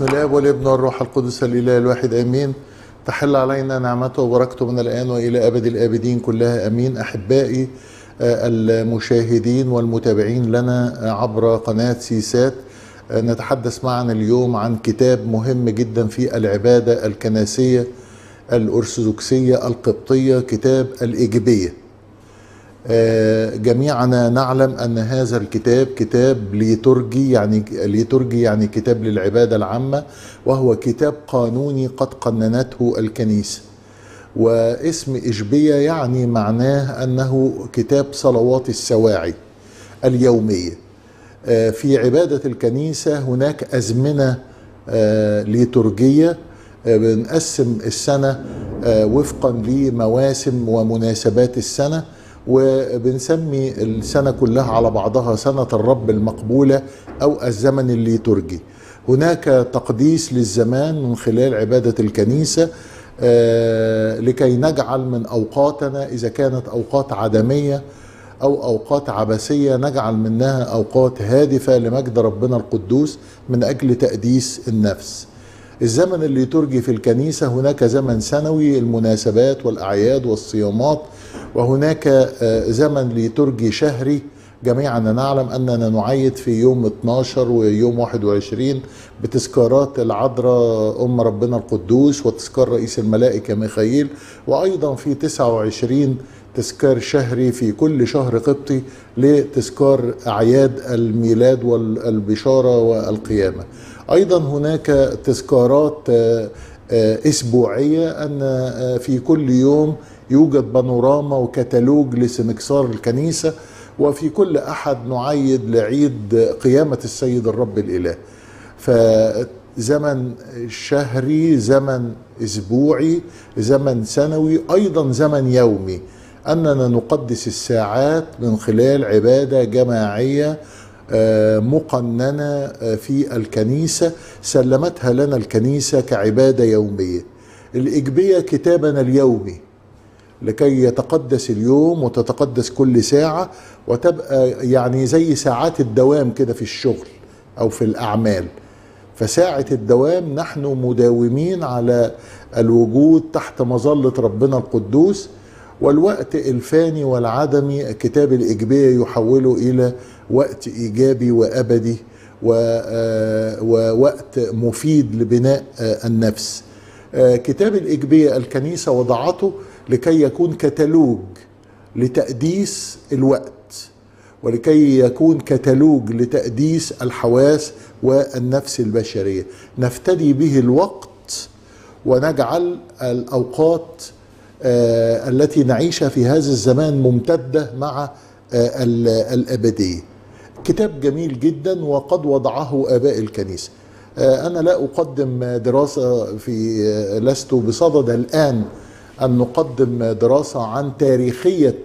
بسم الاب والابن والروح القدس الاله الواحد امين. تحل علينا نعمته وبركته من الان والى ابد الابدين كلها امين. احبائي المشاهدين والمتابعين لنا عبر قناه سيسات، نتحدث معا اليوم عن كتاب مهم جدا في العباده الكنسيه الارثوذكسيه القبطيه، كتاب الاجبيه. جميعنا نعلم أن هذا الكتاب كتاب ليتورجي، يعني كتاب للعبادة العامة، وهو كتاب قانوني قد قننته الكنيسة. واسم إجبية يعني معناه أنه كتاب صلوات السواعي اليومية. في عبادة الكنيسة هناك أزمنة ليتورجية، بنقسم السنة وفقا لمواسم ومناسبات السنة، وبنسمي السنة كلها على بعضها سنة الرب المقبولة أو الزمن الليتورجي. هناك تقديس للزمان من خلال عبادة الكنيسة لكي نجعل من أوقاتنا، إذا كانت أوقات عدمية أو أوقات عبثية، نجعل منها أوقات هادفة لمجد ربنا القدوس من أجل تقديس النفس. الزمن الليتورجي في الكنيسة هناك زمن سنوي، المناسبات والأعياد والصيامات، وهناك زمن ليتورجي شهري. جميعنا نعلم أننا نعيد في يوم 12 ويوم 21 بتذكارات العذراء أم ربنا القدوس وتذكار رئيس الملائكة ميخايل، وأيضا في 29 تذكار شهري في كل شهر قبطي لتذكار أعياد الميلاد والبشارة والقيامة. أيضا هناك تذكارات أسبوعية، أن في كل يوم يوجد بانوراما وكتالوج لسمكسار الكنيسة، وفي كل أحد نعيد لعيد قيامة السيد الرب الإله. فزمن شهري، زمن أسبوعي، زمن سنوي، أيضا زمن يومي، أننا نقدس الساعات من خلال عبادة جماعية مقننة في الكنيسة سلمتها لنا الكنيسة كعبادة يومية. الإجبية كتابنا اليومي لكي يتقدس اليوم وتتقدس كل ساعة، وتبقى يعني زي ساعات الدوام كده في الشغل أو في الأعمال. فساعة الدوام نحن مداومين على الوجود تحت مظلة ربنا القدوس، والوقت الفاني والعدمي كتاب الإجبية يحوله إلى وقت إيجابي وأبدي ووقت مفيد لبناء النفس. كتاب الإجبية الكنيسة وضعته لكي يكون كتالوج لتقديس الوقت، ولكي يكون كتالوج لتقديس الحواس والنفس البشرية. نفتدي به الوقت ونجعل الأوقات التي نعيشها في هذا الزمان ممتدة مع الأبدية. كتاب جميل جدا وقد وضعه آباء الكنيسة. أنا لا أقدم دراسة لست بصدد الآن أن نقدم دراسة عن تاريخية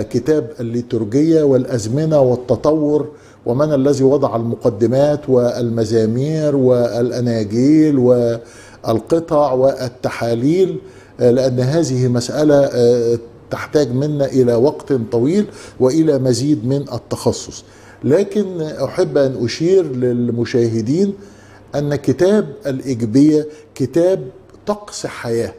كتاب الليتورجية والأزمنة والتطور، ومن الذي وضع المقدمات والمزامير والأناجيل والقطع والتحاليل، لأن هذه مسألة تحتاج منا إلى وقت طويل وإلى مزيد من التخصص. لكن أحب أن أشير للمشاهدين أن كتاب الإجبية كتاب طقس حياة،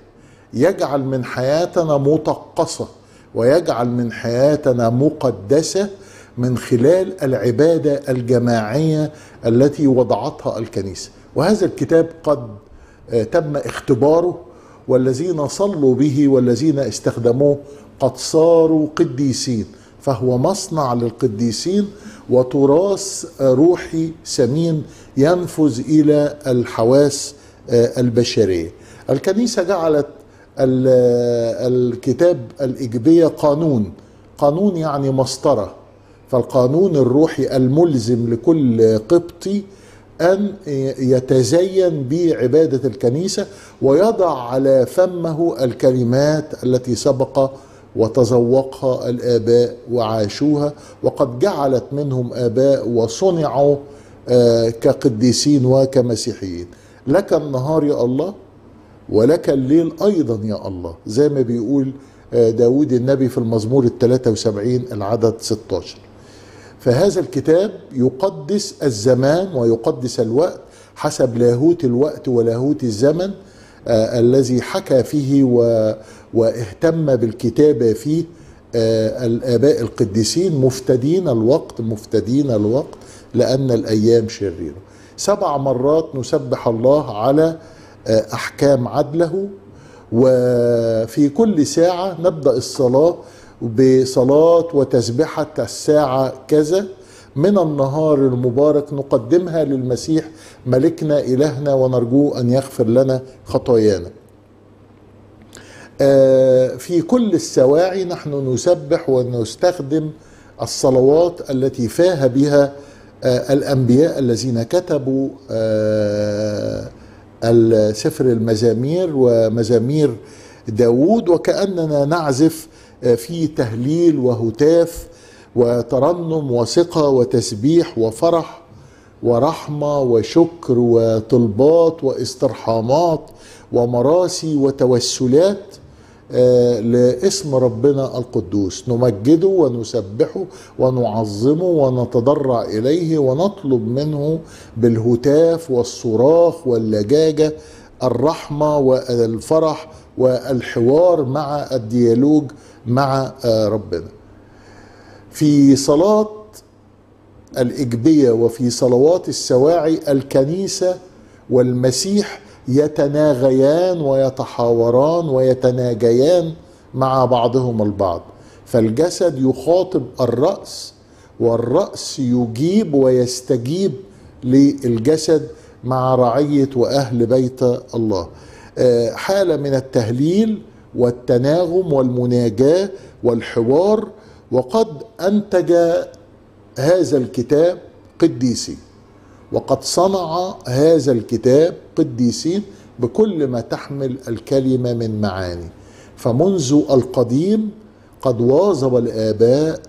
يجعل من حياتنا مطقسة ويجعل من حياتنا مقدسة من خلال العبادة الجماعية التي وضعتها الكنيسة. وهذا الكتاب قد تم اختباره، والذين صلوا به والذين استخدموه قد صاروا قديسين، فهو مصنع للقديسين وتراث روحي ثمين ينفذ إلى الحواس البشرية. الكنيسة جعلت الكتاب الإجبية قانون يعني مسطرة، فالقانون الروحي الملزم لكل قبطي أن يتزين بعبادة الكنيسة ويضع على فمه الكلمات التي سبق وتذوقها الآباء وعاشوها، وقد جعلت منهم آباء وصنعوا كقديسين وكمسيحيين. لك النهار يا الله ولك الليل أيضا يا الله، زي ما بيقول داوود النبي في المزمور 73 العدد 16. فهذا الكتاب يقدس الزمان ويقدس الوقت حسب لاهوت الوقت ولاهوت الزمن الذي حكى فيه واهتم بالكتابة فيه الآباء القديسين مفتدين الوقت لأن الأيام شريرة. 7 مرات نسبح الله على أحكام عدله، وفي كل ساعة نبدأ الصلاة بصلاة وتسبحة الساعة كذا من النهار المبارك نقدمها للمسيح ملكنا إلهنا ونرجوه أن يغفر لنا خطايانا. في كل السواعي نحن نسبح ونستخدم الصلوات التي فاه بها الأنبياء الذين كتبوا السفر المزامير ومزامير داوود، وكأننا نعزف في تهليل وهتاف وترنم وثقة وتسبيح وفرح ورحمة وشكر وطلبات واسترحامات ومراسي وتوسلات لاسم ربنا القدوس، نمجده ونسبحه ونعظمه ونتضرع إليه ونطلب منه بالهتاف والصراخ واللجاجة الرحمة والفرح والحوار مع الديالوج مع ربنا. في صلاة الأجبية وفي صلوات السواعي الكنيسة والمسيح يتناغيان ويتحاوران ويتناجيان مع بعضهم البعض، فالجسد يخاطب الرأس والرأس يجيب ويستجيب للجسد مع رعية وأهل بيت الله. حالة من التهليل والتناغم والمناجاة والحوار، وقد أنتج هذا الكتاب قديسي، وقد صنع هذا الكتاب قديسين بكل ما تحمل الكلمة من معاني. فمنذ القديم قد واظب الآباء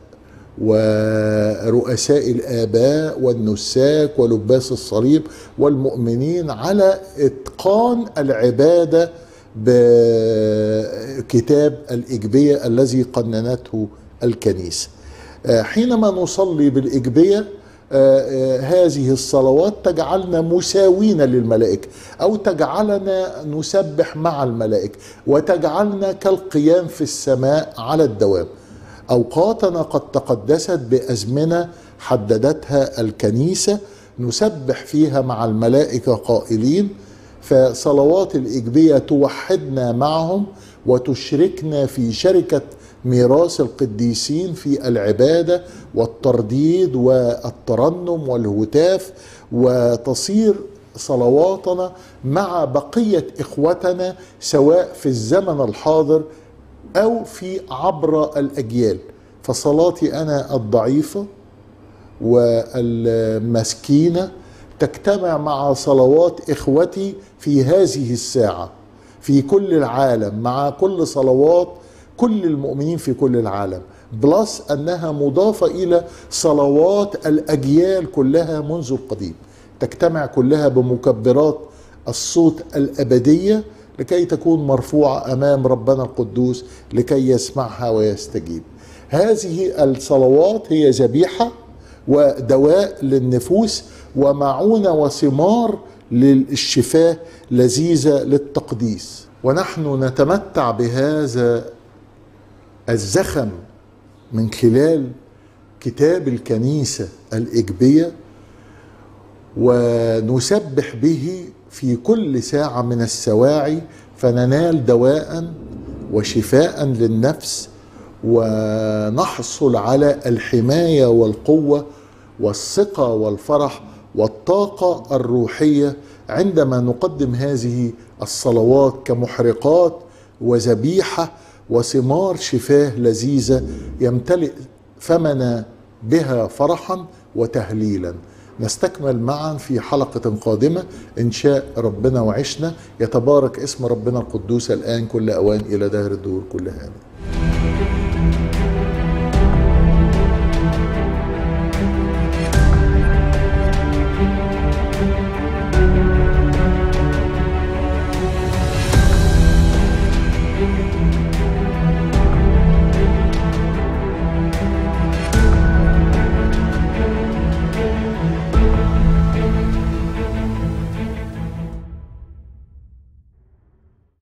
ورؤساء الآباء والنساك ولباس الصليب والمؤمنين على إتقان العبادة بكتاب الأجبية الذي قننته الكنيسة. حينما نصلي بالأجبية هذه الصلوات تجعلنا مساوين للملائكة، أو تجعلنا نسبح مع الملائكة وتجعلنا كالقيام في السماء على الدوام. أوقاتنا قد تقدست بأزمنة حددتها الكنيسة نسبح فيها مع الملائكة قائلين، فصلوات الأجبية توحدنا معهم وتشركنا في شركة ميراث القديسين في العبادة والترديد والترنم والهتاف، وتصير صلواتنا مع بقية إخوتنا سواء في الزمن الحاضر أو في عبر الأجيال. فصلاتي أنا الضعيفة والمسكينة تجتمع مع صلوات إخوتي في هذه الساعة في كل العالم، مع كل صلوات كل المؤمنين في كل العالم، بلس أنها مضافة إلى صلوات الأجيال كلها منذ القديم، تجتمع كلها بمكبرات الصوت الأبدية لكي تكون مرفوعة أمام ربنا القدوس لكي يسمعها ويستجيب. هذه الصلوات هي ذبيحة ودواء للنفوس ومعونة وثمار للشفاء لذيذة للتقديس، ونحن نتمتع بهذا الزخم من خلال كتاب الكنيسة الأجبية، ونسبح به في كل ساعة من السواعي فننال دواء وشفاء للنفس، ونحصل على الحماية والقوة والثقة والفرح والطاقة الروحية عندما نقدم هذه الصلوات كمحرقات وذبيحة وثمار شفاه لذيذة يمتلئ فمنا بها فرحا وتهليلا. نستكمل معا في حلقة قادمة إن شاء ربنا وعشنا. يتبارك اسم ربنا القدوس الآن كل أوان إلى دهر الدهور كل آمين.